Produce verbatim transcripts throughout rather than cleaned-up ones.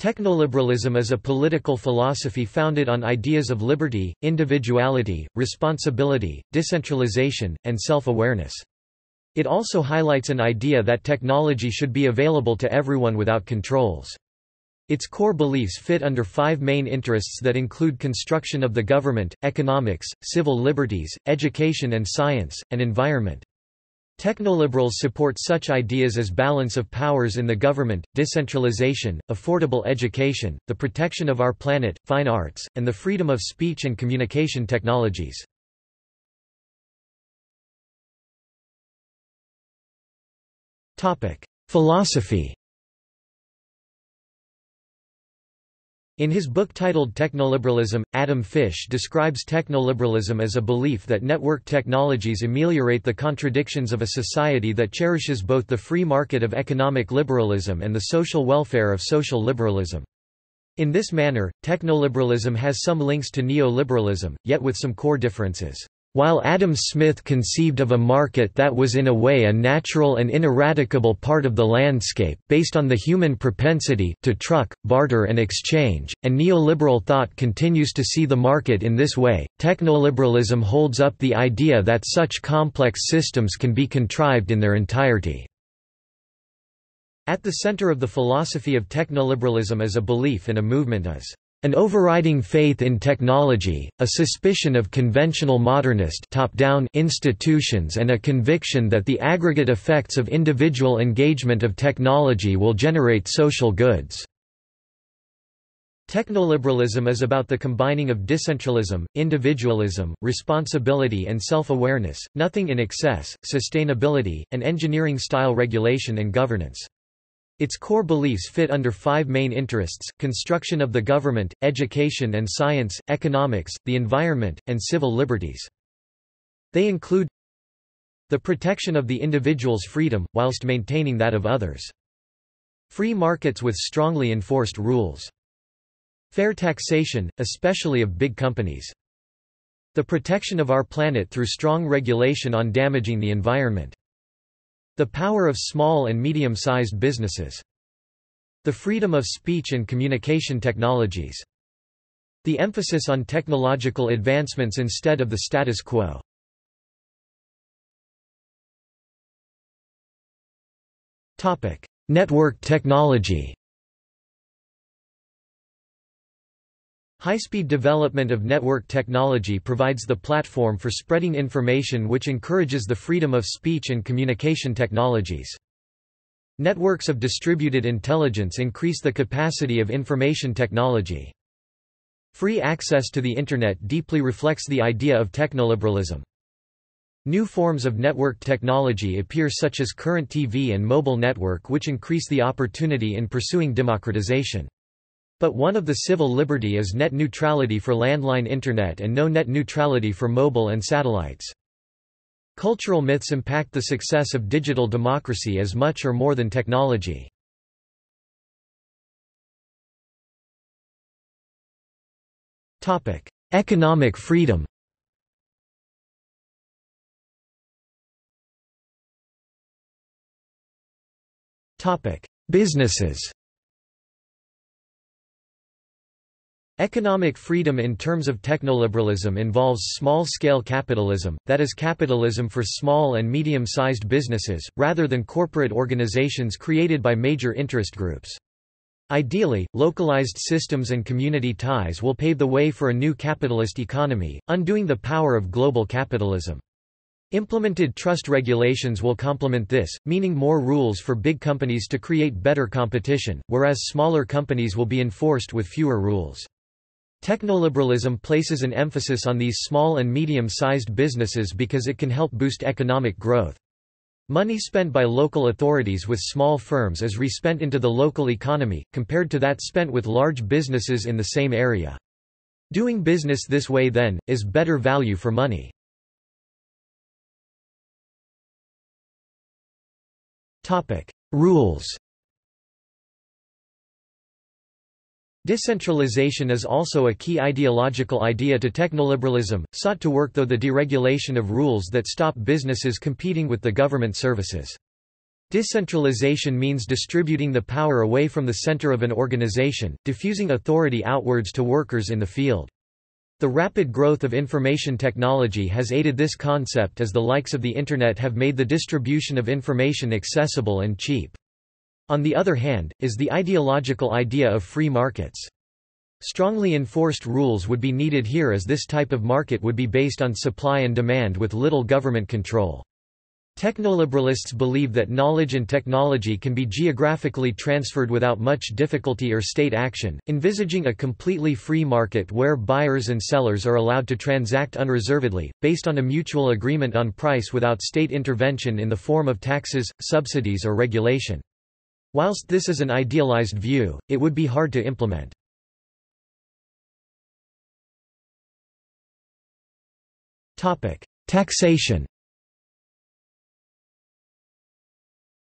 Technoliberalism is a political philosophy founded on ideas of liberty, individuality, responsibility, decentralization, and self-awareness. It also highlights an idea that technology should be available to everyone without controls. Its core beliefs fit under five main interests that include construction of the government, economics, civil liberties, education and science, and environment. Technoliberals support such ideas as balance of powers in the government, decentralization, affordable education, the protection of our planet, fine arts, and the freedom of speech and communication technologies. Philosophy. In his book titled Technoliberalism, Adam Fish describes technoliberalism as a belief that network technologies ameliorate the contradictions of a society that cherishes both the free market of economic liberalism and the social welfare of social liberalism. In this manner, technoliberalism has some links to neoliberalism, yet with some core differences. While Adam Smith conceived of a market that was in a way a natural and ineradicable part of the landscape based on the human propensity to truck, barter and exchange, and neoliberal thought continues to see the market in this way, technoliberalism holds up the idea that such complex systems can be contrived in their entirety. At the center of the philosophy of technoliberalism is a belief and a movement is an overriding faith in technology, a suspicion of conventional modernist top-down institutions and a conviction that the aggregate effects of individual engagement of technology will generate social goods. Technoliberalism is about the combining of decentralism, individualism, responsibility and self-awareness, nothing in excess, sustainability, and engineering-style regulation and governance. Its core beliefs fit under five main interests: construction of the government, education and science, economics, the environment, and civil liberties. They include the protection of the individual's freedom, whilst maintaining that of others. Free markets with strongly enforced rules. Fair taxation, especially of big companies. The protection of our planet through strong regulation on damaging the environment. The power of small and medium-sized businesses. The freedom of speech and communication technologies. The emphasis on technological advancements instead of the status quo. Topic: Network technology. High-speed development of network technology provides the platform for spreading information, which encourages the freedom of speech and communication technologies. Networks of distributed intelligence increase the capacity of information technology. Free access to the Internet deeply reflects the idea of technoliberalism. New forms of network technology appear, such as current T V and mobile network, which increase the opportunity in pursuing democratization. But one of the civil liberty is net neutrality for landline internet and no net neutrality for mobile and satellites. Cultural myths impact the success of digital democracy as much or more than technology. Topic: Economic freedom. Topic: Businesses. Economic freedom in terms of technoliberalism involves small-scale capitalism, that is capitalism for small and medium-sized businesses, rather than corporate organizations created by major interest groups. Ideally, localized systems and community ties will pave the way for a new capitalist economy, undoing the power of global capitalism. Implemented trust regulations will complement this, meaning more rules for big companies to create better competition, whereas smaller companies will be enforced with fewer rules. Technoliberalism places an emphasis on these small and medium-sized businesses because it can help boost economic growth. Money spent by local authorities with small firms is respent into the local economy, compared to that spent with large businesses in the same area. Doing business this way, then, is better value for money. Topic: Rules. Decentralization is also a key ideological idea to technoliberalism, sought to work through the deregulation of rules that stop businesses competing with the government services. Decentralization means distributing the power away from the center of an organization, diffusing authority outwards to workers in the field. The rapid growth of information technology has aided this concept, as the likes of the Internet have made the distribution of information accessible and cheap. On the other hand, is the ideological idea of free markets. Strongly enforced rules would be needed here, as this type of market would be based on supply and demand with little government control. Technoliberalists believe that knowledge and technology can be geographically transferred without much difficulty or state action, envisaging a completely free market where buyers and sellers are allowed to transact unreservedly, based on a mutual agreement on price without state intervention in the form of taxes, subsidies or regulation. Whilst this is an idealized view, it would be hard to implement. Taxation.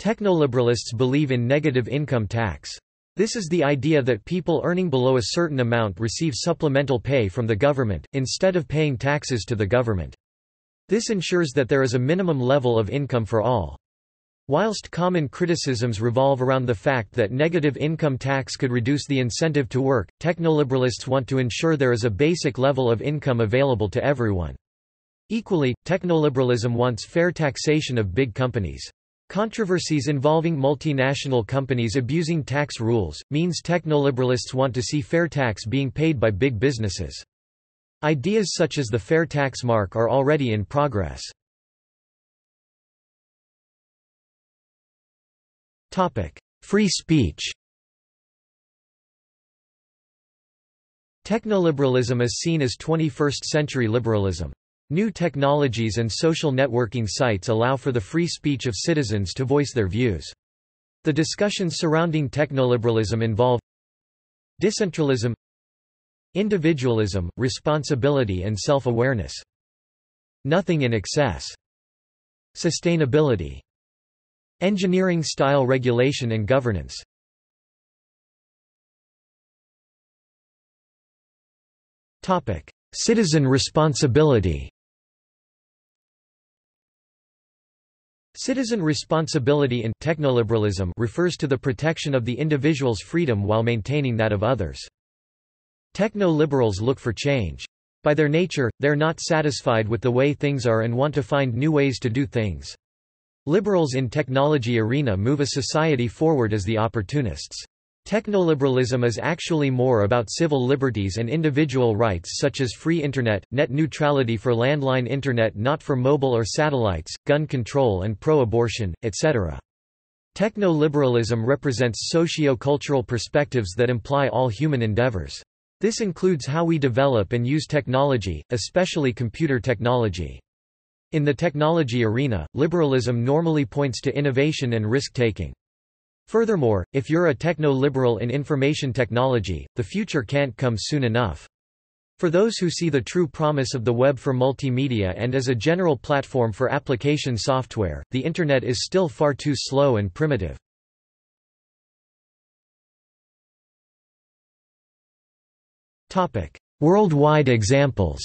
Technoliberalists believe in negative income tax. This is the idea that people earning below a certain amount receive supplemental pay from the government, instead of paying taxes to the government. This ensures that there is a minimum level of income for all. Whilst common criticisms revolve around the fact that negative income tax could reduce the incentive to work, technoliberalists want to ensure there is a basic level of income available to everyone. Equally, technoliberalism wants fair taxation of big companies. Controversies involving multinational companies abusing tax rules means technoliberalists want to see fair tax being paid by big businesses. Ideas such as the fair tax mark are already in progress. Topic: Free speech. Technoliberalism is seen as twenty-first century liberalism. New technologies and social networking sites allow for the free speech of citizens to voice their views. The discussions surrounding technoliberalism involve decentralism, individualism, responsibility and self-awareness. Nothing in excess. Sustainability. Engineering-style regulation and governance. Citizen responsibility. Citizen responsibility in technoliberalism refers to the protection of the individual's freedom while maintaining that of others. Technoliberals look for change. By their nature, they're not satisfied with the way things are and want to find new ways to do things. Liberals in technology arena move a society forward as the opportunists. Technoliberalism is actually more about civil liberties and individual rights such as free internet, net neutrality for landline internet not for mobile or satellites, gun control and pro-abortion, et cetera. Technoliberalism represents socio-cultural perspectives that imply all human endeavors. This includes how we develop and use technology, especially computer technology. In the technology arena, liberalism normally points to innovation and risk-taking. Furthermore, if you're a techno-liberal in information technology, the future can't come soon enough. For those who see the true promise of the web for multimedia and as a general platform for application software, the Internet is still far too slow and primitive. Worldwide examples.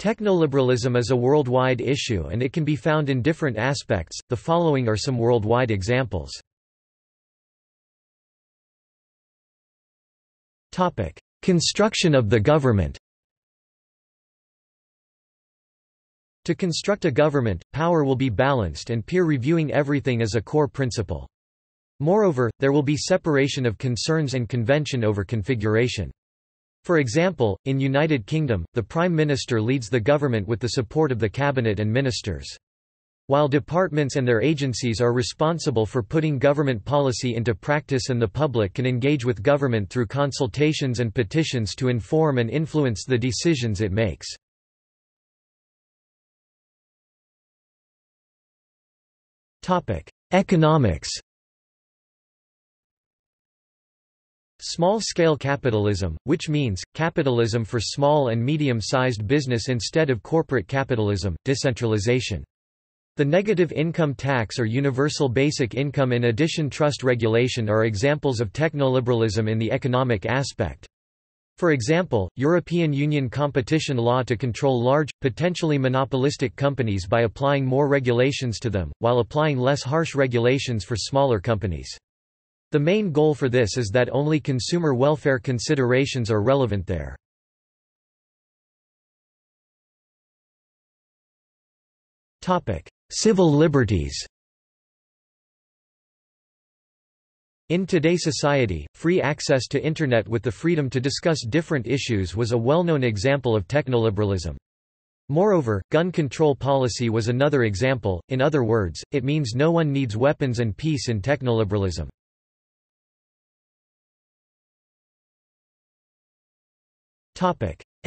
Technoliberalism is a worldwide issue and it can be found in different aspects. The following are some worldwide examples. Topic: Construction of the government. To construct a government, power will be balanced and peer reviewing everything is a core principle. Moreover, there will be separation of concerns and convention over configuration. For example, in United Kingdom, the Prime Minister leads the government with the support of the cabinet and ministers. While departments and their agencies are responsible for putting government policy into practice, and the public can engage with government through consultations and petitions to inform and influence the decisions it makes. Topic: Economics. Small-scale capitalism, which means, capitalism for small and medium-sized business instead of corporate capitalism, decentralization. The negative income tax or universal basic income in addition trust regulation are examples of technoliberalism in the economic aspect. For example, European Union competition law to control large, potentially monopolistic companies by applying more regulations to them, while applying less harsh regulations for smaller companies. The main goal for this is that only consumer welfare considerations are relevant there. Civil liberties. In today's society, free access to Internet with the freedom to discuss different issues was a well-known example of technoliberalism. Moreover, gun control policy was another example. In other words, it means no one needs weapons and peace in technoliberalism.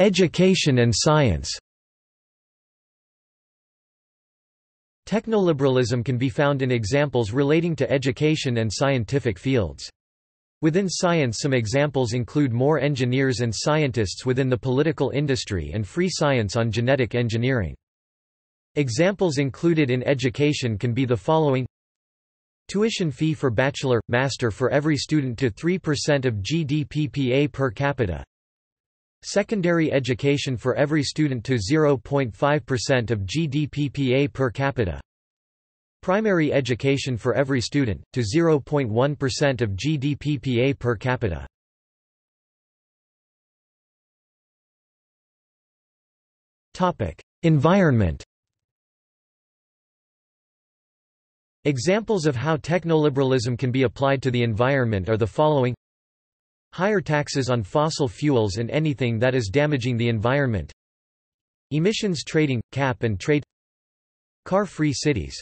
Education and science. Technoliberalism can be found in examples relating to education and scientific fields. Within science, some examples include more engineers and scientists within the political industry and free science on genetic engineering. Examples included in education can be the following: tuition fee for bachelor, master for every student to three percent of G D P per capita. Secondary education for every student to zero point five percent of G D P per capita. Primary education for every student, to zero point one percent of G D P per capita. Environment. Examples of how technoliberalism can be applied to the environment are the following: higher taxes on fossil fuels and anything that is damaging the environment. Emissions trading, cap and trade. Car-free cities.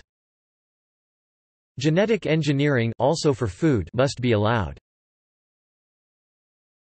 Genetic engineering, also for food, must be allowed.